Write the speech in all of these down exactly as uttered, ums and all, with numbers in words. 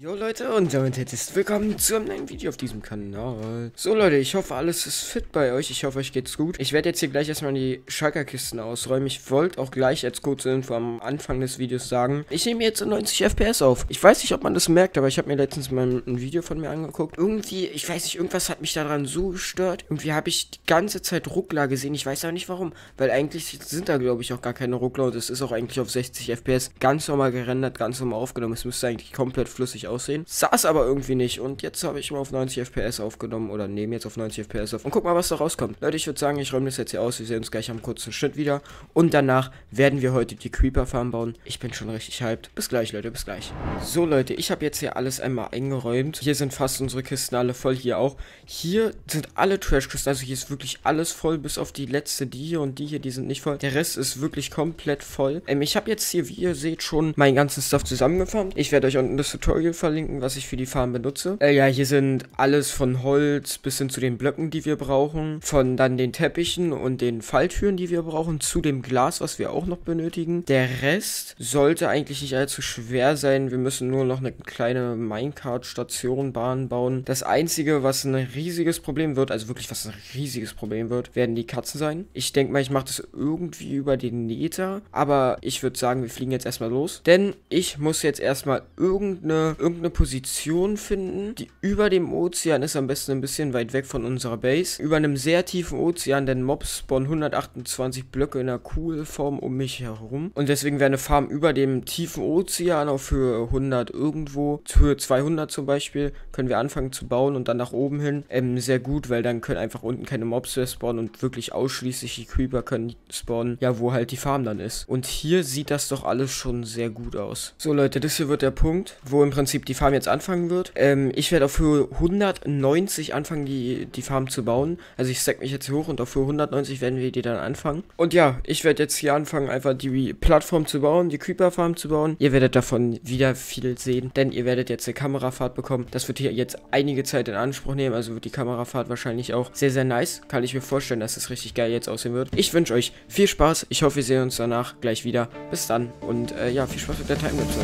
Jo Leute, und damit herzlich willkommen zu einem neuen Video auf diesem Kanal. So Leute, ich hoffe alles ist fit bei euch, ich hoffe euch geht's gut. Ich werde jetzt hier gleich erstmal die Schalkerkisten ausräumen. Ich wollte auch gleich als kurze Info am Anfang des Videos sagen, ich nehme jetzt neunzig F P S auf. Ich weiß nicht, ob man das merkt, aber ich habe mir letztens mal ein Video von mir angeguckt. Irgendwie, ich weiß nicht, irgendwas hat mich daran so gestört. Irgendwie habe ich die ganze Zeit Ruckler gesehen, ich weiß auch nicht warum. Weil eigentlich sind da glaube ich auch gar keine Ruckler und es ist auch eigentlich auf sechzig F P S ganz normal gerendert, ganz normal aufgenommen. Es müsste eigentlich komplett flüssig aussehen. Saß aber irgendwie nicht. Und jetzt habe ich mal auf neunzig F P S aufgenommen oder nehme jetzt auf neunzig F P S auf. Und guck mal, was da rauskommt. Leute, ich würde sagen, ich räume das jetzt hier aus. Wir sehen uns gleich am kurzen Schnitt wieder. Und danach werden wir heute die Creeper-Farm bauen. Ich bin schon richtig hyped. Bis gleich, Leute, bis gleich. So, Leute, ich habe jetzt hier alles einmal eingeräumt. Hier sind fast unsere Kisten alle voll. Hier auch. Hier sind alle Trash-Kisten. Also hier ist wirklich alles voll, bis auf die letzte, die hier und die hier, die sind nicht voll. Der Rest ist wirklich komplett voll. Ähm, ich habe jetzt hier, wie ihr seht, schon meinen ganzen Stuff zusammengefarmt. Ich werde euch unten das Tutorial verlinken, was ich für die Farm benutze. Äh, ja, hier sind alles von Holz bis hin zu den Blöcken, die wir brauchen, von dann den Teppichen und den Falltüren, die wir brauchen, zu dem Glas, was wir auch noch benötigen. Der Rest sollte eigentlich nicht allzu schwer sein. Wir müssen nur noch eine kleine Minecart-Station, Bahn bauen. Das Einzige, was ein riesiges Problem wird, also wirklich was ein riesiges Problem wird, werden die Katzen sein. Ich denke mal, ich mache das irgendwie über den Nether, aber ich würde sagen, wir fliegen jetzt erstmal los, denn ich muss jetzt erstmal irgendeine irgendeine Position finden, die über dem Ozean ist, am besten ein bisschen weit weg von unserer Base, über einem sehr tiefen Ozean, denn Mobs spawnen hundertachtundzwanzig Blöcke in einer Kugelform um mich herum und deswegen wäre eine Farm über dem tiefen Ozean auf Höhe hundert irgendwo, Höhe zweihundert zum Beispiel, können wir anfangen zu bauen und dann nach oben hin, ähm, sehr gut, weil dann können einfach unten keine Mobs mehr spawnen und wirklich ausschließlich die Creeper können spawnen, ja, wo halt die Farm dann ist. Und hier sieht das doch alles schon sehr gut aus. So Leute, das hier wird der Punkt, wo im Prinzip die Farm jetzt anfangen wird. Ähm, ich werde auf Höhe hundertneunzig anfangen, die, die Farm zu bauen. Also ich stack mich jetzt hier hoch und auf Höhe hundertneunzig werden wir die dann anfangen. Und ja, ich werde jetzt hier anfangen, einfach die Plattform zu bauen, die Creeper-Farm zu bauen. Ihr werdet davon wieder viel sehen, denn ihr werdet jetzt eine Kamerafahrt bekommen. Das wird hier jetzt einige Zeit in Anspruch nehmen, also wird die Kamerafahrt wahrscheinlich auch sehr, sehr nice. Kann ich mir vorstellen, dass das richtig geil jetzt aussehen wird. Ich wünsche euch viel Spaß. Ich hoffe, wir sehen uns danach gleich wieder. Bis dann und äh, ja, viel Spaß mit der Timelapse.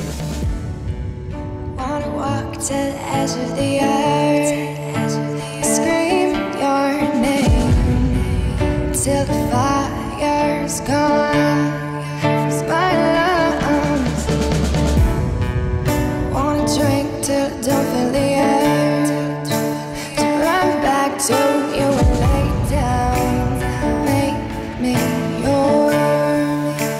Wanna walk to the edge of the earth, scream your name till the fire's gone from my lungs. Wanna drink till I don't feel the air, to run back to you and lay down, make me yours.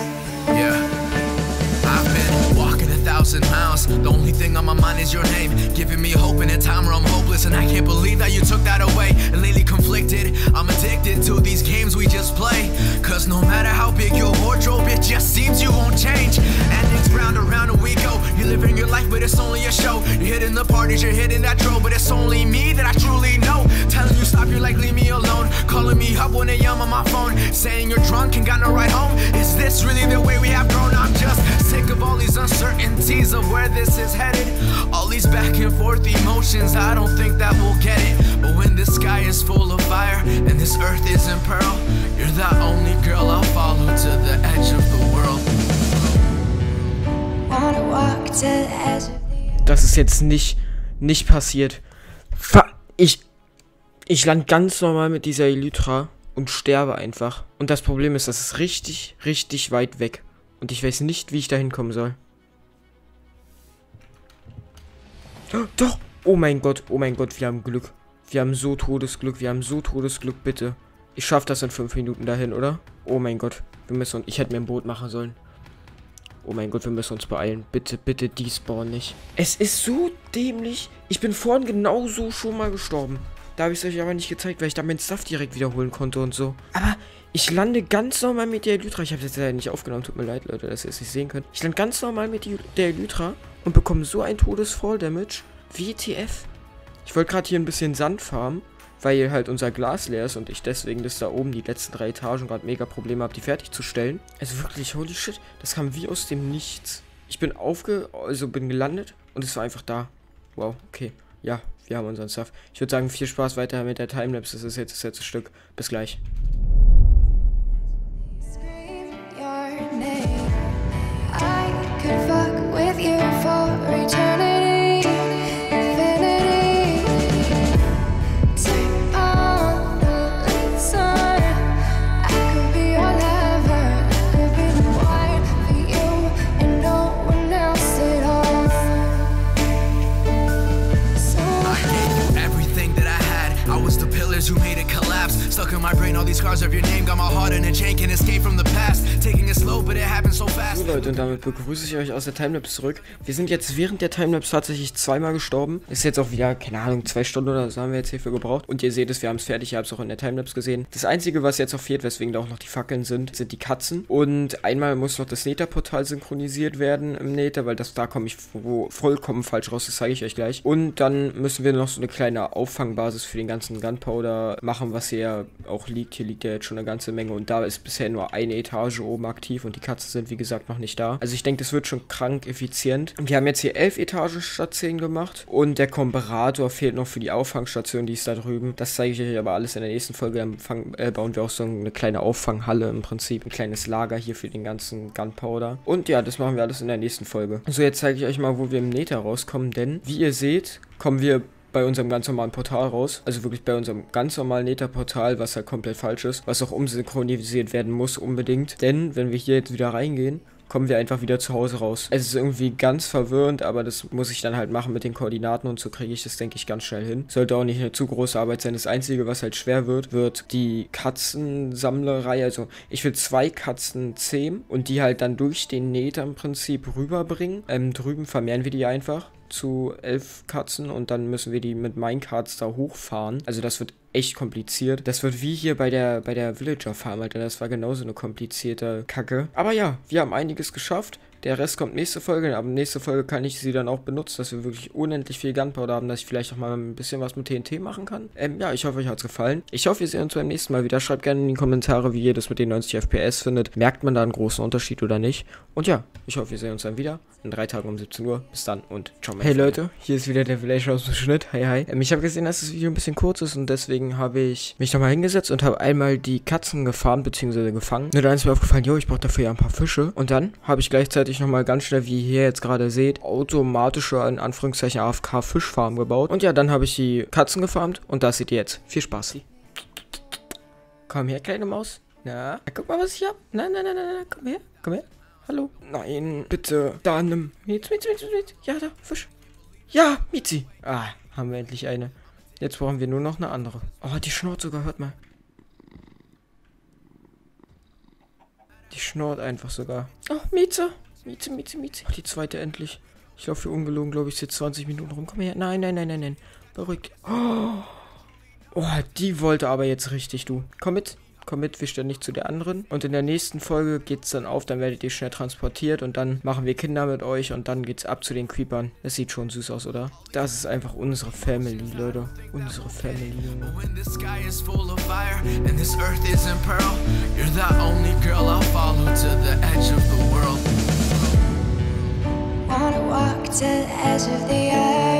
Yeah, I've been walking a thousand miles. The only thing on my mind is your name, giving me hope in a time where I'm hopeless. And I can't believe that you took that away. And lately conflicted, I'm addicted to these games we just play. Cause no matter how big your wardrobe, it just seems you won't change. And it's round and round and we go. You're living your life, but it's only a show. You're hitting the parties, you're hitting that troll, but it's only me that I truly know. Telling you stop, you're like leave me alone. Calling me up when I'm on my phone, saying you're drunk and got no ride home. Is this really the way we have grown? I'm just sick of all these uncertainties of where this is headed. All these back and forth emotions, I don't think that we'll get it. But when the sky is full of fire and this earth is in peril, you're the only girl I'll follow to the edge of the world. Wanna walk to the edge. Das ist jetzt nicht nicht passiert. Ich ich lande ganz normal mit dieser Elytra und sterbe einfach. Und das Problem ist, das ist richtig richtig weit weg und ich weiß nicht, wie ich da hinkommen soll. Doch! Oh mein Gott, oh mein Gott, wir haben Glück. Wir haben so Todesglück, wir haben so Todesglück, bitte. Ich schaffe das in fünf Minuten dahin, oder? Oh mein Gott, wir müssen uns... Ich hätte mir ein Boot machen sollen. Oh mein Gott, wir müssen uns beeilen. Bitte, bitte, die spawnen nicht. Es ist so dämlich. Ich bin vorhin genauso schon mal gestorben. Da habe ich es euch aber nicht gezeigt, weil ich da meinen Stuff direkt wiederholen konnte und so. Aber... ich lande ganz normal mit der Elytra. Ich habe es jetzt ja nicht aufgenommen. Tut mir leid, Leute, dass ihr es nicht sehen könnt. Ich lande ganz normal mit der Elytra und bekomme so ein Todesfall-Damage. W T F. Ich wollte gerade hier ein bisschen Sand farmen, weil halt unser Glas leer ist und ich deswegen das da oben, die letzten drei Etagen, gerade mega Probleme habe, die fertigzustellen. Also wirklich, holy shit. Das kam wie aus dem Nichts. Ich bin aufge... also bin gelandet und es war einfach da. Wow, okay. Ja, wir haben unseren Stuff. Ich würde sagen, viel Spaß weiter mit der Timelapse. Das ist jetzt das letzte Stück. Bis gleich. I could fuck with you for eternity. these scars of your name got my heart in a chain, can't escape from the past, taking it slow but it happens so fast. So Leute, und damit begrüße ich euch aus der Timelapse zurück. Wir sind jetzt während der Timelapse tatsächlich zweimal gestorben. Ist jetzt auch wieder, keine Ahnung, zwei Stunden oder so haben wir jetzt hierfür gebraucht. Und ihr seht es, wir haben es fertig, ihr habt es auch in der Timelapse gesehen. Das einzige, was jetzt noch fehlt, weswegen da auch noch die Fackeln sind, sind die Katzen. Und einmal muss noch das Nether-Portal synchronisiert werden im Nether, weil das da komme ich vollkommen falsch raus, das zeige ich euch gleich. Und dann müssen wir noch so eine kleine Auffangbasis für den ganzen Gunpowder machen, was hier ja auch liegt. Hier liegt ja jetzt schon eine ganze Menge und da ist bisher nur eine Etage oben aktiv und die Katzen sind wie gesagt noch nicht da. Also ich denke, das wird schon krank effizient. Wir haben jetzt hier elf Etagen statt zehn gemacht und der Komparator fehlt noch für die Auffangstation, die ist da drüben. Das zeige ich euch aber alles in der nächsten Folge. Dann fang, äh, bauen wir auch so eine kleine Auffanghalle im Prinzip, ein kleines Lager hier für den ganzen Gunpowder. Und ja, das machen wir alles in der nächsten Folge. So, jetzt zeige ich euch mal, wo wir im Nether rauskommen, denn wie ihr seht, kommen wir bei unserem ganz normalen Portal raus, also wirklich bei unserem ganz normalen Nether-Portal, was halt komplett falsch ist, was auch umsynchronisiert werden muss unbedingt, denn wenn wir hier jetzt wieder reingehen, kommen wir einfach wieder zu Hause raus. Es ist irgendwie ganz verwirrend, aber das muss ich dann halt machen mit den Koordinaten und so kriege ich das, denke ich, ganz schnell hin. Sollte auch nicht eine zu große Arbeit sein. Das Einzige, was halt schwer wird, wird die Katzensammlerei. Also ich will zwei Katzen zähmen und die halt dann durch den Nether im Prinzip rüberbringen. Ähm, drüben vermehren wir die einfach zu elf Katzen und dann müssen wir die mit Minecarts da hochfahren. Also das wird echt kompliziert. Das wird wie hier bei der bei der Villager Farm, Alter. Das war genauso eine komplizierte Kacke. Aber ja, wir haben einiges geschafft. Der Rest kommt nächste Folge, aber nächste Folge kann ich sie dann auch benutzen, dass wir wirklich unendlich viel Gunpowder haben, dass ich vielleicht auch mal ein bisschen was mit T N T machen kann. Ähm, ja, ich hoffe, euch hat's gefallen. Ich hoffe, wir sehen uns beim nächsten Mal wieder. Schreibt gerne in die Kommentare, wie ihr das mit den neunzig F P S findet. Merkt man da einen großen Unterschied oder nicht? Und ja, ich hoffe, wir sehen uns dann wieder in drei Tagen um siebzehn Uhr. Bis dann und ciao. Hey Leute, hier ist wieder der Welation aus dem Schnitt. Hi, hi. Ähm, ich habe gesehen, dass das Video ein bisschen kurz ist und deswegen habe ich mich nochmal hingesetzt und habe einmal die Katzen gefahren, beziehungsweise gefangen. Nur dann ist mir aufgefallen, jo, ich brauche dafür ja ein paar Fische. Und dann habe ich gleichzeitig nochmal ganz schnell, wie ihr hier jetzt gerade seht, automatische, in Anführungszeichen, A F K-Fischfarm gebaut. Und ja, dann habe ich die Katzen gefarmt und das seht ihr jetzt. Viel Spaß. Komm her, kleine Maus. Na, guck mal, was ich hab. Nein, nein, nein, nein, komm her, komm her. Hallo. Nein, bitte. Da nimm. Mietz, Mietz, Mietz, Mietz. Ja, da, Fisch. Ja, Mietzi. Ah, haben wir endlich eine. Jetzt brauchen wir nur noch eine andere. Oh, die schnurrt sogar, hört mal. Die schnurrt einfach sogar. Oh, Mietze. Mieze, Mieze, Mieze. Ach, die zweite endlich. Ich laufe hier ungelogen, glaube ich, jetzt zwanzig Minuten rum. Komm her. Nein, nein, nein, nein, nein. Beruhigt. Oh. Oh, die wollte aber jetzt richtig, du. Komm mit. Komm mit, wir stellen dich zu der anderen. Und in der nächsten Folge geht's dann auf. Dann werdet ihr schnell transportiert. Und dann machen wir Kinder mit euch. Und dann geht's ab zu den Creepern. Das sieht schon süß aus, oder? Das ist einfach unsere Family, Leute. Unsere Family, Leute. I wanna walk to the edge of the earth.